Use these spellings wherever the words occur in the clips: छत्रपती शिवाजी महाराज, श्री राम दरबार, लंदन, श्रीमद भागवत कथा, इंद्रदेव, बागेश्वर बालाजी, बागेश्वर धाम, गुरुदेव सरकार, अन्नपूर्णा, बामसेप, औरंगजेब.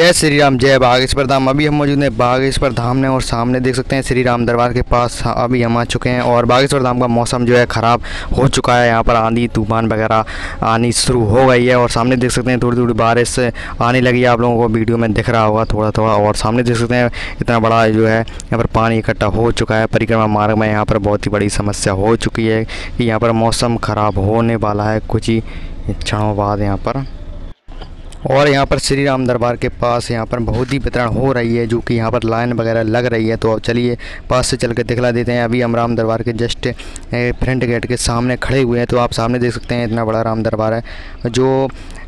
जय श्री राम, जय बागेश्वर धाम। अभी हम मौजूद हैं बागेश्वर धाम में और सामने देख सकते हैं श्री राम दरबार के पास अभी हम आ चुके हैं। और बागेश्वर धाम का मौसम जो है ख़राब हो चुका है, यहाँ पर आंधी तूफान वगैरह आनी शुरू हो गई है। और सामने देख सकते हैं थोड़ी थोड़ी बारिश आने लगी है, आप लोगों को वीडियो में दिख रहा होगा थोड़ा थोड़ा। और सामने देख सकते हैं इतना बड़ा जो है यहाँ पर पानी इकट्ठा हो चुका है। परिक्रमा मार्ग में यहाँ पर बहुत ही बड़ी समस्या हो चुकी है कि यहाँ पर मौसम ख़राब होने वाला है कुछ ही क्षणों बाद यहाँ पर। और यहाँ पर श्री राम दरबार के पास यहाँ पर बहुत ही वितरण हो रही है, जो कि यहाँ पर लाइन वगैरह लग रही है। तो अब चलिए पास से चल के दिखला देते हैं। अभी हम राम दरबार के जस्ट फ्रंट गेट के सामने खड़े हुए हैं। तो आप सामने देख सकते हैं इतना बड़ा राम दरबार है, जो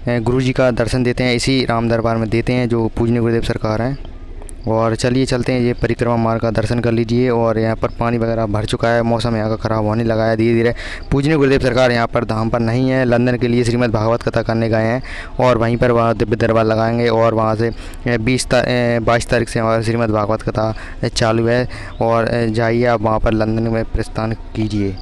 गुरुजी का दर्शन देते हैं इसी राम दरबार में देते हैं, जो पूजनीय गुरुदेव सरकार हैं। और चलिए चलते हैं, ये परिक्रमा मार्ग का दर्शन कर लीजिए। और यहाँ पर पानी वगैरह भर चुका है, मौसम यहाँ का ख़राब होने लगा है धीरे धीरे। पूजनीय गुरुदेव सरकार यहाँ पर धाम पर नहीं है, लंदन के लिए श्रीमद भागवत कथा करने गए हैं। और वहीं पर वहाँ दिव्य दरबार लगाएंगे और वहाँ से 22 तारीख से हमारा श्रीमद भागवत कथा चालू है। और जाइए आप वहाँ पर लंदन में प्रस्थान कीजिए।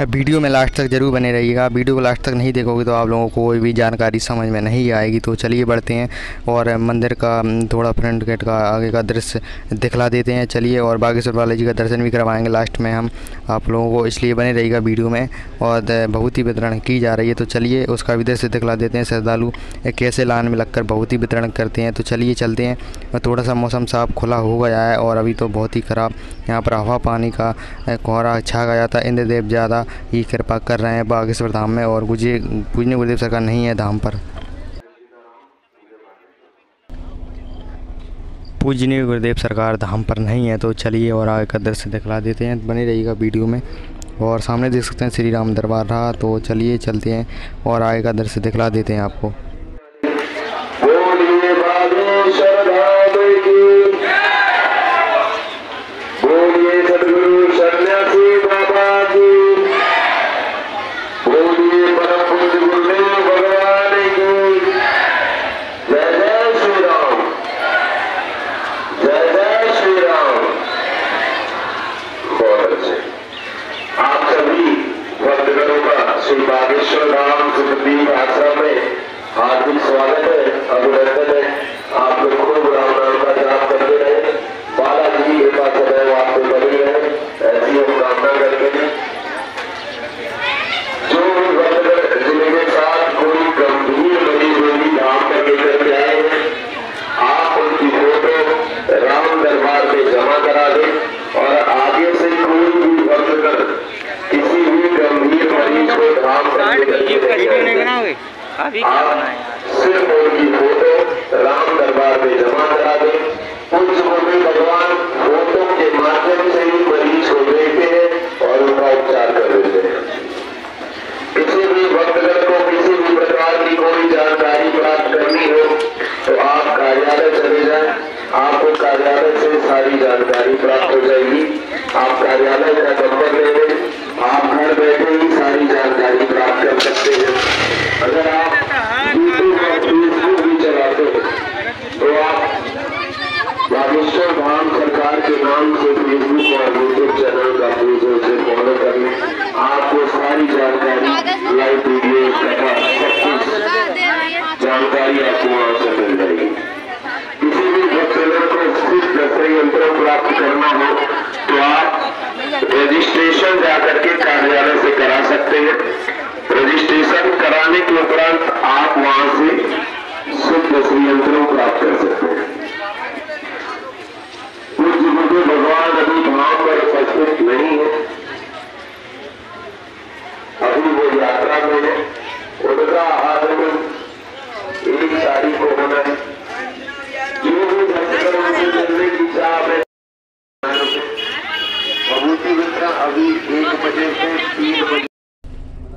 वीडियो में लास्ट तक जरूर बने रहिएगा। वीडियो को लास्ट तक नहीं देखोगे तो आप लोगों को कोई भी जानकारी समझ में नहीं आएगी। तो चलिए बढ़ते हैं और मंदिर का थोड़ा फ्रंट गेट का आगे का दृश्य दिखला देते हैं। चलिए, और बागेश्वर बालाजी का दर्शन भी करवाएंगे लास्ट में हम आप लोगों को, इसलिए बने रहिएगा वीडियो में। और बहुत ही वितरण की जा रही है, तो चलिए उसका भी दृश्य दिखला देते हैं। श्रद्धालु कैसे लाइन में लगकर बहुत ही वितरण करते हैं। तो चलिए चलते हैं। थोड़ा सा मौसम साफ खुला हो गया है और अभी तो बहुत ही ख़राब यहाँ पर हवा पानी का कोहरा छा गया था। इंद्रदेव ज़्यादा ये कृपा कर रहे हैं बागेश्वर धाम में, और पूजनीय गुरुदेव सरकार नहीं है धाम पर। पूजनीय गुरुदेव सरकार धाम पर नहीं है। तो चलिए और आगे का दृश्य दिखला देते हैं, बने रहिएगा वीडियो में। और सामने देख सकते हैं श्री राम दरबार रहा। तो चलिए चलते हैं और आगे का दृश्य दिखला देते हैं आपको।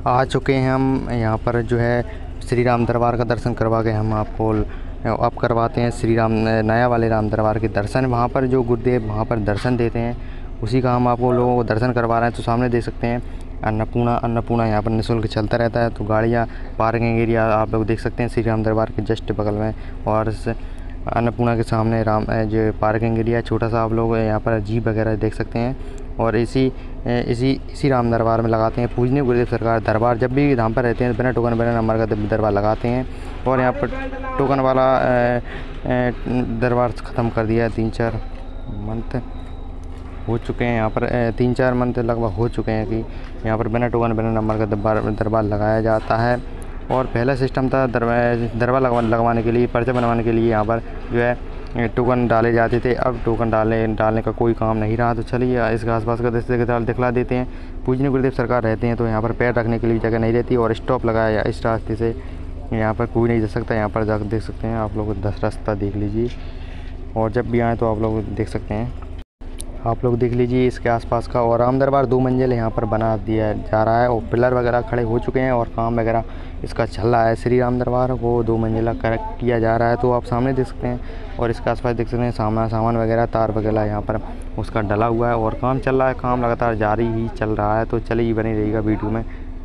आ चुके हैं हम यहाँ पर जो है श्री राम दरबार का दर्शन करवा के हम आपको अब करवाते हैं श्री राम नया वाले राम दरबार के दर्शन। वहाँ पर जो गुरुदेव वहाँ पर दर्शन देते हैं उसी का हम आपको लोगों को दर्शन करवा रहे हैं। तो सामने देख सकते हैं अन्नपूर्णा यहाँ पर निःशुल्क चलता रहता है। तो गाड़ियाँ पार्किंग एरिया आप लोग देख सकते हैं श्री राम दरबार के जस्ट बगल में। और अन्नपूर्णा के सामने राम जो पार्किंग एरिया छोटा सा आप लोग यहाँ पर जीप वगैरह देख सकते हैं। और इसी राम दरबार में लगाते हैं। पूजनीय गुरुदेव सरकार दरबार जब भी धाम पर रहते हैं बिना टोकन बिना नंबर का दरबार लगाते हैं, और यहाँ पर टोकन वाला दरबार ख़त्म कर दिया। 3-4 मंथ हो चुके हैं यहाँ पर, 3-4 मंथ लगभग हो चुके हैं कि यहाँ पर बिना टोकन बिना नंबर का दरबार लगाया जाता है। और पहला सिस्टम था दरबार लगवाने के लिए पर्चा बनवाने के लिए यहाँ पर जो है टोकन डाले जाते थे। अब टोकन डालने का कोई काम नहीं रहा, तो चलिए इसके आसपास का दृश्य दिखला देते हैं। पूजनीय गुरुदेव सरकार रहते हैं तो यहाँ पर पैर रखने के लिए जगह नहीं रहती और स्टॉप लगाया। इस रास्ते से यहाँ पर कोई नहीं जा सकता, यहाँ पर जाकर देख सकते हैं आप लोग, 10 रास्ता देख लीजिए और जब भी आएँ तो आप लोग देख सकते हैं, आप लोग देख लीजिए इसके आसपास का। और राम दरबार 2 मंजिल यहाँ पर बना दिया जा रहा है और पिलर वगैरह खड़े हो चुके हैं और काम वगैरह इसका चल रहा है। श्री राम दरबार को 2 मंजिला किया जा रहा है, तो आप सामने देख सकते हैं और इसके आसपास देख सकते हैं सामान वगैरह तार वगैरह यहाँ पर उसका डला हुआ है और काम चल रहा है, काम लगातार जारी ही चल रहा है। तो चले ही बनी रहेगा वीडियो में।